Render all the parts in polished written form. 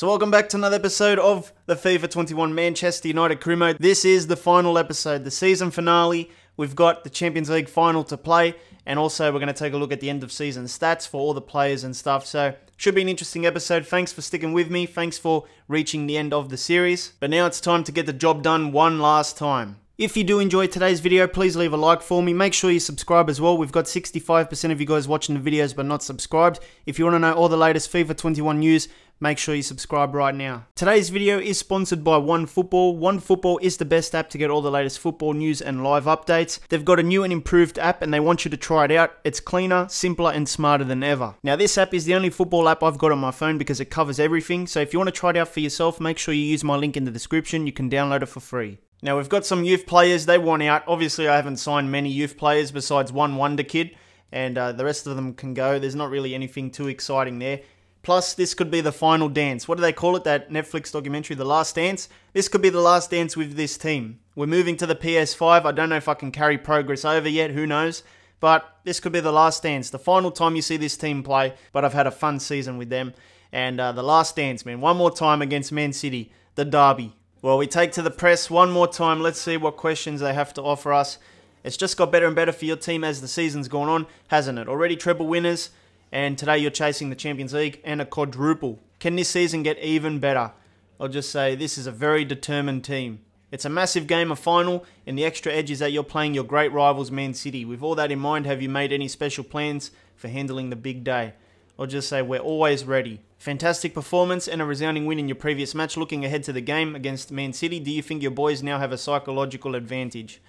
So welcome back to another episode of the FIFA 21 Manchester United Crew Mode. This is the final episode, the season finale. We've got the Champions League final to play, and also we're going to take a look at the end of season stats for all the players and stuff. So should be an interesting episode. Thanks for sticking with me. Thanks for reaching the end of the series. But now it's time to get the job done one last time. If you do enjoy today's video, please leave a like for me. Make sure you subscribe as well. We've got 65% of you guys watching the videos but not subscribed. If you want to know all the latest FIFA 21 news, make sure you subscribe right now. Today's video is sponsored by OneFootball. OneFootball is the best app to get all the latest football news and live updates. They've got a new and improved app and they want you to try it out. It's cleaner, simpler and smarter than ever. Now this app is the only football app I've got on my phone because it covers everything. So if you want to try it out for yourself, make sure you use my link in the description. You can download it for free. Now we've got some youth players, they want out. Obviously I haven't signed many youth players besides one wonder kid and the rest of them can go. There's not really anything too exciting there. Plus, this could be the final dance. What do they call it, that Netflix documentary, The Last Dance? This could be the last dance with this team. We're moving to the PS5. I don't know if I can carry progress over yet, who knows? But this could be the last dance, the final time you see this team play. But I've had a fun season with them. And the last dance, man. One more time against Man City, the derby. Well, we take to the press one more time. Let's see what questions they have to offer us. It's just got better and better for your team as the season's gone on, hasn't it? Already treble winners. And today you're chasing the Champions League and a quadruple. Can this season get even better? I'll just say this is a very determined team. It's a massive game of final, and the extra edge is that you're playing your great rivals Man City. With all that in mind, have you made any special plans for handling the big day? I'll just say we're always ready. Fantastic performance and a resounding win in your previous match. Looking ahead to the game against Man City, do you think your boys now have a psychological advantage?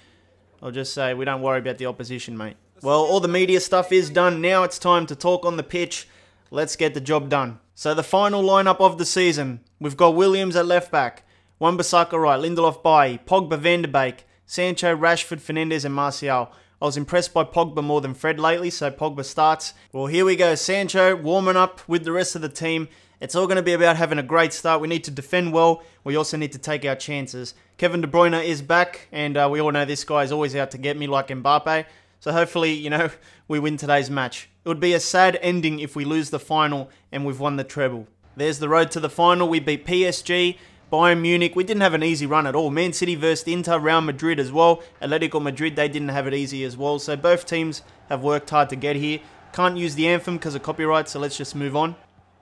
I'll just say we don't worry about the opposition, mate. Well, all the media stuff is done. Now it's time to talk on the pitch. Let's get the job done. So the final lineup of the season. We've got Williams at left back, Wan-Bissaka right, Lindelof Bailly, Pogba, Van der Beek, Sancho, Rashford, Fernandes and Martial. I was impressed by Pogba more than Fred lately, so Pogba starts. Well, here we go. Sancho warming up with the rest of the team. It's all going to be about having a great start. We need to defend well. We also need to take our chances. Kevin De Bruyne is back, and we all know this guy is always out to get me like Mbappe. So hopefully, you know, we win today's match. It would be a sad ending if we lose the final and we've won the treble. There's the road to the final. We beat PSG, Bayern Munich. We didn't have an easy run at all. Man City versus Inter, Real Madrid as well. Atletico Madrid, they didn't have it easy as well. So both teams have worked hard to get here. Can't use the anthem because of copyright, so let's just move on.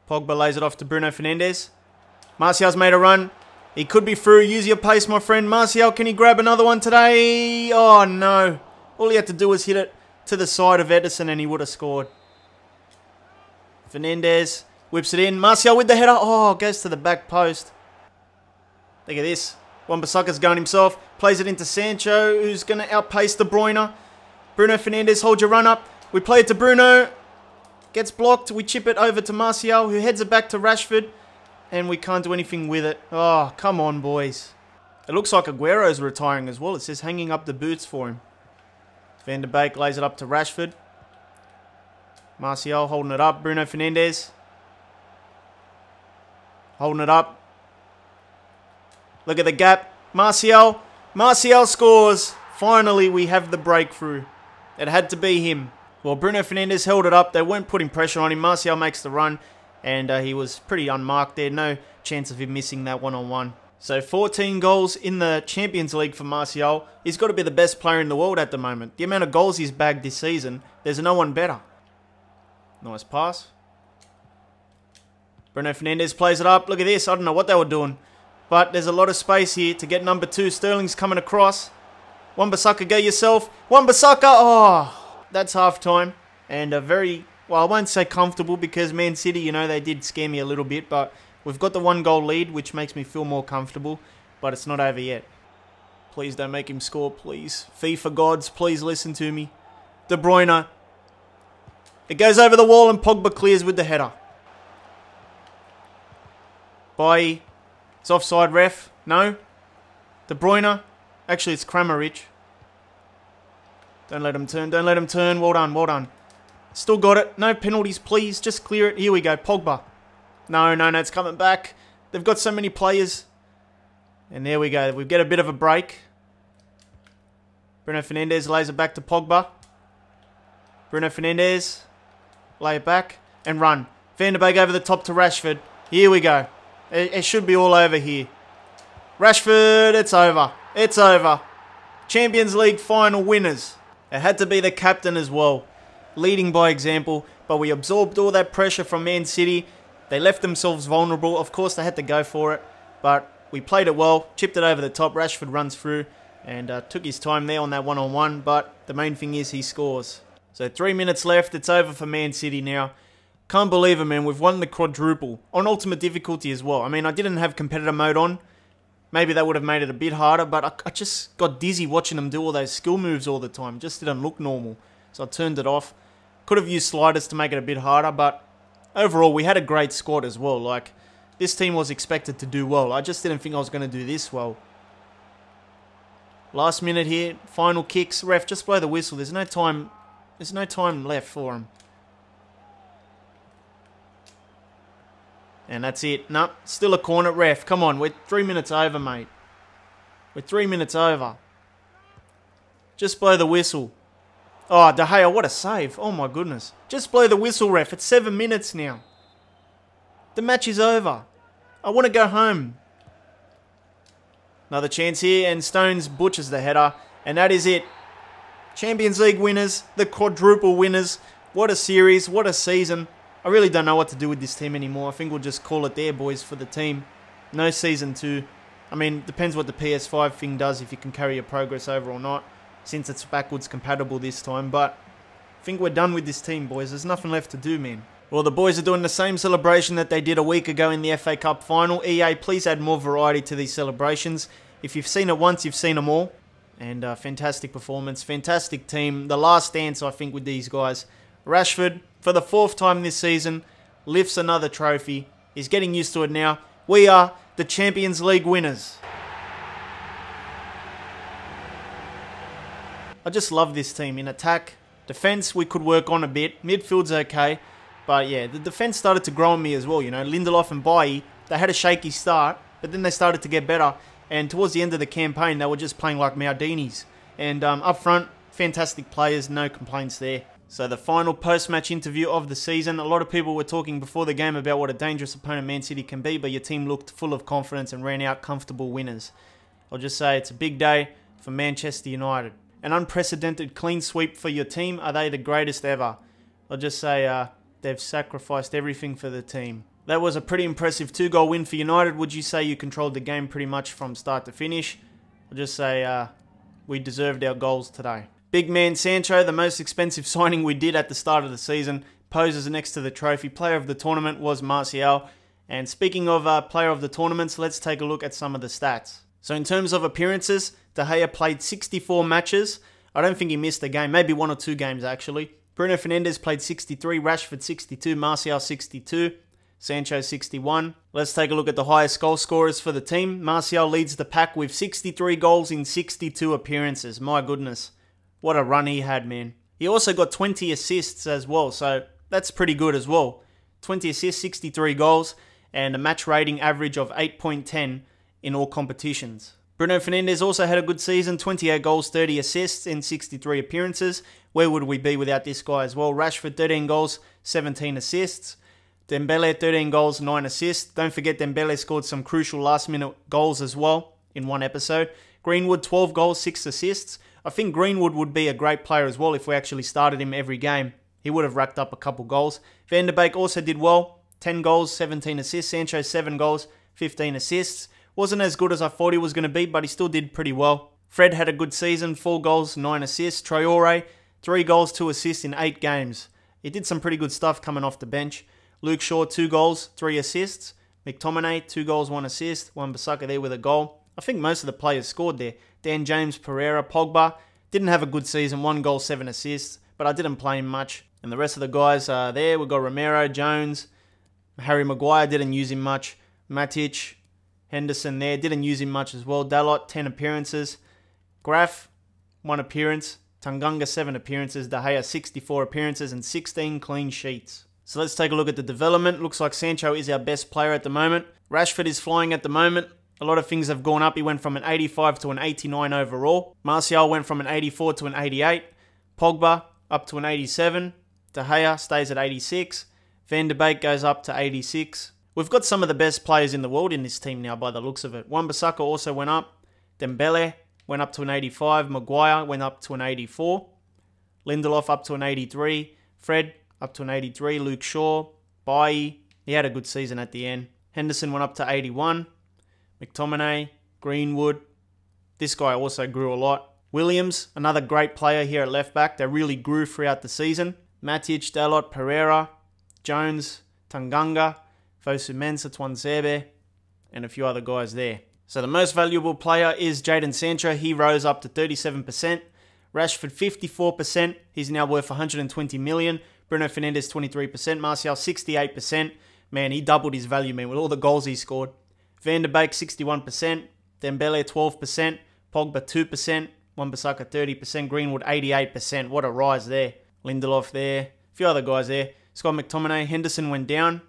Pogba lays it off to Bruno Fernandes. Martial's made a run. He could be through. Use your pace, my friend. Martial, can he grab another one today? Oh, no. All he had to do was hit it to the side of Ederson and he would have scored. Fernandes whips it in. Martial with the header. Oh, goes to the back post. Look at this. Wan-Bissaka's going himself. Plays it into Sancho, who's going to outpace De Bruyne. Bruno Fernandes, hold your run up. We play it to Bruno. Gets blocked. We chip it over to Martial, who heads it back to Rashford. And we can't do anything with it. Oh, come on, boys. It looks like Aguero's retiring as well. It says hanging up the boots for him. Van der Beek lays it up to Rashford. Martial holding it up. Bruno Fernandes. Holding it up. Look at the gap. Martial. Martial scores. Finally, we have the breakthrough. It had to be him. Well, Bruno Fernandes held it up. They weren't putting pressure on him. Martial makes the run. And he was pretty unmarked there. No chance of him missing that one-on-one. So 14 goals in the Champions League for Martial. He's got to be the best player in the world at the moment. The amount of goals he's bagged this season, there's no one better. Nice pass. Bruno Fernandes plays it up. Look at this. I don't know what they were doing. But there's a lot of space here to get number two. Sterling's coming across. Wan-Bissaka, go yourself. Wan-Bissaka. Oh, that's half-time. And a very, well, I won't say comfortable because Man City, you know, they did scare me a little bit, but we've got the one-goal lead, which makes me feel more comfortable, but it's not over yet. Please don't make him score, please. FIFA gods, please listen to me. De Bruyne. It goes over the wall and Pogba clears with the header. Bailly. It's offside, ref. No. De Bruyne. Actually, it's Kramaric. Don't let him turn. Don't let him turn. Well done, well done. Still got it. No penalties, please. Just clear it. Here we go. Pogba. No, no, no, it's coming back. They've got so many players. And there we go. We get a bit of a break. Bruno Fernandes lays it back to Pogba. Bruno Fernandes. Lay it back. And run. Van der Beek over the top to Rashford. Here we go. It should be all over here. Rashford, it's over. It's over. Champions League final winners. It had to be the captain as well. Leading by example, but we absorbed all that pressure from Man City. They left themselves vulnerable. Of course, they had to go for it, but we played it well, chipped it over the top. Rashford runs through and took his time there on that one-on-one, but the main thing is he scores. So 3 minutes left. It's over for Man City now. Can't believe it, man. We've won the quadruple on ultimate difficulty as well. I mean, I didn't have competitor mode on. Maybe that would have made it a bit harder, but I just got dizzy watching them do all those skill moves all the time. Just didn't look normal, so I turned it off. Could have used sliders to make it a bit harder, but overall, we had a great squad as well. Like, this team was expected to do well. I just didn't think I was going to do this well. Last minute here, final kicks. Ref, just blow the whistle. There's no time. There's no time left for him. And that's it. Nope, still a corner. Ref, come on. We're 3 minutes over, mate. We're 3 minutes over. Just blow the whistle. Oh, De Gea, what a save. Oh, my goodness. Just blow the whistle, ref. It's 7 minutes now. The match is over. I want to go home. Another chance here, and Stones butchers the header. And that is it. Champions League winners, the quadruple winners. What a series. What a season. I really don't know what to do with this team anymore. I think we'll just call it there, boys, for the team. No season two. I mean, depends what the PS5 thing does, if you can carry your progress over or not, since it's backwards compatible this time. But I think we're done with this team, boys. There's nothing left to do, man. Well, the boys are doing the same celebration that they did a week ago in the FA Cup final. EA, please add more variety to these celebrations. If you've seen it once, you've seen them all. And fantastic performance, fantastic team. The last dance, I think, with these guys. Rashford, for the fourth time this season, lifts another trophy. He's getting used to it now. We are the Champions League winners. I just love this team. In attack, defense, we could work on a bit. Midfield's okay. But yeah, the defense started to grow on me as well. You know, Lindelof and Bailly, they had a shaky start, but then they started to get better. And towards the end of the campaign, they were just playing like Maldini's. And up front, fantastic players, no complaints there. So the final post-match interview of the season. A lot of people were talking before the game about what a dangerous opponent Man City can be, but your team looked full of confidence and ran out comfortable winners. I'll just say it's a big day for Manchester United. An unprecedented clean sweep for your team. Are they the greatest ever? I'll just say they've sacrificed everything for the team. That was a pretty impressive two-goal win for United. Would you say you controlled the game pretty much from start to finish? I'll just say we deserved our goals today. Big man Sancho, the most expensive signing we did at the start of the season, poses next to the trophy. Player of the tournament was Martial. And speaking of player of the tournaments, let's take a look at some of the stats. So in terms of appearances, De Gea played 64 matches. I don't think he missed a game, maybe one or two games actually. Bruno Fernandes played 63, Rashford 62, Martial 62, Sancho 61. Let's take a look at the highest goal scorers for the team. Martial leads the pack with 63 goals in 62 appearances. My goodness, what a run he had, man. He also got 20 assists as well, so that's pretty good as well. 20 assists, 63 goals, and a match rating average of 8.10 in all competitions. Bruno Fernandes also had a good season, 28 goals, 30 assists in 63 appearances. Where would we be without this guy as well? Rashford, 13 goals, 17 assists. Dembele, 13 goals, 9 assists. Don't forget Dembele scored some crucial last-minute goals as well in one episode. Greenwood, 12 goals, 6 assists. I think Greenwood would be a great player as well if we actually started him every game. He would have racked up a couple goals. Van der Beek also did well, 10 goals, 17 assists. Sancho, 7 goals, 15 assists. Wasn't as good as I thought he was going to be, but he still did pretty well. Fred had a good season, 4 goals, 9 assists. Traore, 3 goals, 2 assists in 8 games. He did some pretty good stuff coming off the bench. Luke Shaw, 2 goals, 3 assists. McTominay, 2 goals, 1 assist. Wan-Bissaka there with a goal. I think most of the players scored there. Dan James, Pereira, Pogba. Didn't have a good season, 1 goal, 7 assists, but I didn't play him much. And the rest of the guys are there. We've got Romero, Jones. Harry Maguire, didn't use him much. Matic. Henderson there, didn't use him much as well. Dalot, 10 appearances. Graf, 1 appearance. Tanganga, 7 appearances. De Gea, 64 appearances and 16 clean sheets. So let's take a look at the development. Looks like Sancho is our best player at the moment. Rashford is flying at the moment. A lot of things have gone up. He went from an 85 to an 89 overall. Martial went from an 84 to an 88. Pogba up to an 87. De Gea stays at 86. Van der Beek goes up to 86. We've got some of the best players in the world in this team now by the looks of it. Wan-Bissaka also went up. Dembele went up to an 85. Maguire went up to an 84. Lindelof up to an 83. Fred up to an 83. Luke Shaw. Bailly. He had a good season at the end. Henderson went up to 81. McTominay. Greenwood. This guy also grew a lot. Williams, another great player here at left back. They really grew throughout the season. Matic, Dalot, Pereira, Jones, Tanganga, Fosu Mensah, Twanzebe, and a few other guys there. So the most valuable player is Jadon Sancho. He rose up to 37%. Rashford 54%. He's now worth 120 million. Bruno Fernandes 23%. Martial 68%. Man, he doubled his value, man, with all the goals he scored. Van der Beek 61%. Dembele 12%. Pogba 2%. Wan-Bissaka 30%. Greenwood 88%. What a rise there. Lindelof there. A few other guys there. Scott McTominay. Henderson went down.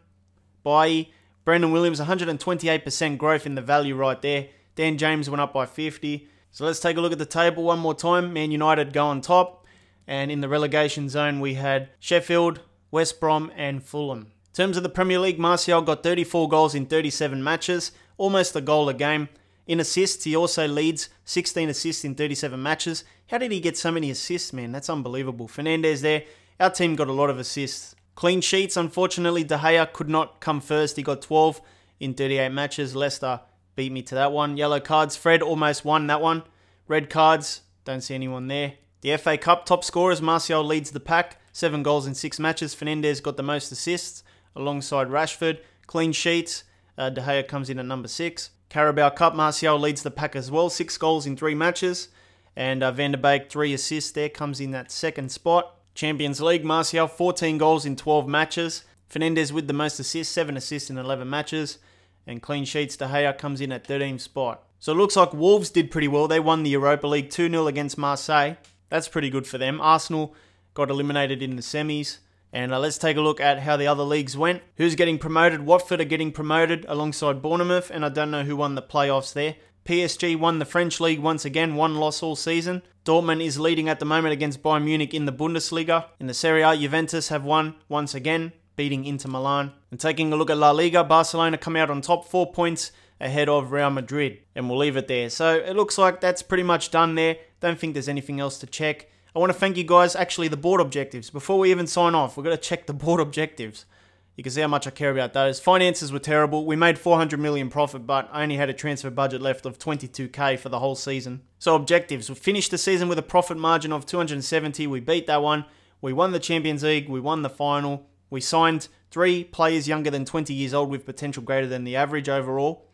Bailly. Brandon Williams, 128% growth in the value right there. Dan James went up by 50. So let's take a look at the table one more time. Man United go on top. And in the relegation zone, we had Sheffield, West Brom, and Fulham. In terms of the Premier League, Martial got 34 goals in 37 matches. Almost a goal a game. In assists, he also leads 16 assists in 37 matches. How did he get so many assists, man? That's unbelievable. Fernandes there. Our team got a lot of assists. Clean sheets, unfortunately, De Gea could not come first. He got 12 in 38 matches. Leicester beat me to that one. Yellow cards, Fred almost won that one. Red cards, don't see anyone there. The FA Cup top scorers, Martial leads the pack. 7 goals in 6 matches. Fernandes got the most assists alongside Rashford. Clean sheets, De Gea comes in at number 6. Carabao Cup, Martial leads the pack as well. 6 goals in 3 matches. And Van der Beek, 3 assists there, comes in that second spot. Champions League, Martial, 14 goals in 12 matches. Fernandes with the most assists, 7 assists in 11 matches. And clean sheets, De Gea comes in at 13th spot. So it looks like Wolves did pretty well. They won the Europa League 2-0 against Marseille. That's pretty good for them. Arsenal got eliminated in the semis. And let's take a look at how the other leagues went. Who's getting promoted? Watford are getting promoted alongside Bournemouth, and I don't know who won the playoffs there. PSG won the French league once again, 1 loss all season. Dortmund is leading at the moment against Bayern Munich in the Bundesliga. In the Serie A, Juventus have won once again, beating Inter Milan. And taking a look at La Liga, Barcelona come out on top, 4 points ahead of Real Madrid. And we'll leave it there. So it looks like that's pretty much done there. Don't think there's anything else to check. I want to thank you guys, actually the board objectives. Before we even sign off, we've got to check the board objectives. You can see how much I care about those. Finances were terrible. We made 400 million profit, but I only had a transfer budget left of 22k for the whole season. So objectives, we finished the season with a profit margin of 270. We beat that one. We won the Champions League. We won the final. We signed 3 players younger than 20 years old with potential greater than the average overall.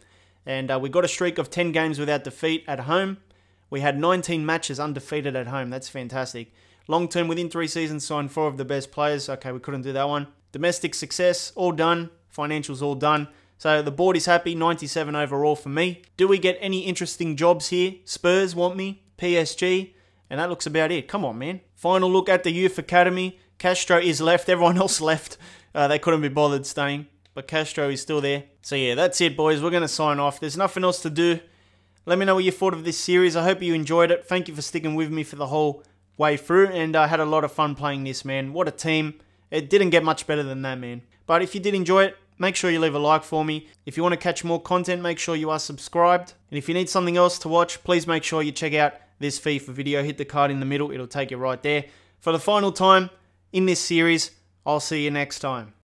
And we got a streak of 10 games without defeat at home. We had 19 matches undefeated at home. That's fantastic. Long term, within 3 seasons, signed 4 of the best players. Okay, we couldn't do that one. Domestic success, all done. Financials, all done. So the board is happy. 97 overall for me. Do we get any interesting jobs here? Spurs want me. PSG. And that looks about it. Come on, man. Final look at the youth academy. Castro is left. Everyone else left. They couldn't be bothered staying. But Castro is still there. So yeah, that's it, boys. We're going to sign off. There's nothing else to do. Let me know what you thought of this series. I hope you enjoyed it. Thank you for sticking with me for the whole way through. And I had a lot of fun playing this, man. What a team. It didn't get much better than that, man. But if you did enjoy it, make sure you leave a like for me. If you want to catch more content, make sure you are subscribed. And if you need something else to watch, please make sure you check out this FIFA video. Hit the card in the middle. It'll take you right there. For the final time in this series, I'll see you next time.